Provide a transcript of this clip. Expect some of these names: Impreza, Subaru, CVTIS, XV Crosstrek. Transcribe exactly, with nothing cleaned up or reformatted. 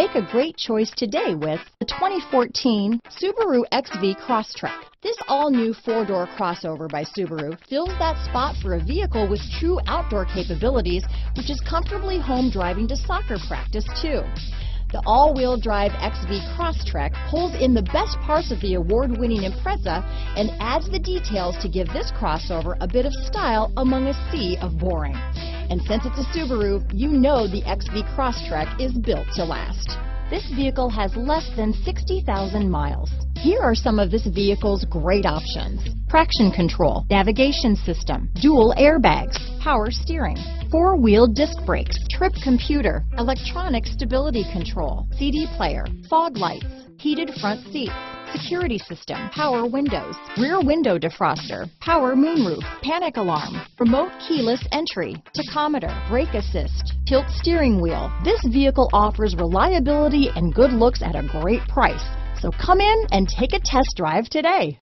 Make a great choice today with the twenty fourteen Subaru X V Crosstrek. This all-new four-door crossover by Subaru fills that spot for a vehicle with true outdoor capabilities, which is comfortably home driving to soccer practice too. The all-wheel drive X V Crosstrek pulls in the best parts of the award-winning Impreza and adds the details to give this crossover a bit of style among a sea of boring. And since it's a Subaru, you know the X V Crosstrek is built to last. This vehicle has less than sixty thousand miles. Here are some of this vehicle's great options: traction control, navigation system, dual airbags, power steering, four-wheel disc brakes, trip computer, electronic stability control, C D player, fog lights, heated front seats, security system, power windows, rear window defroster, power moonroof, panic alarm, remote keyless entry, tachometer, brake assist, tilt steering wheel. This vehicle offers reliability and good looks at a great price. So come in and take a test drive today.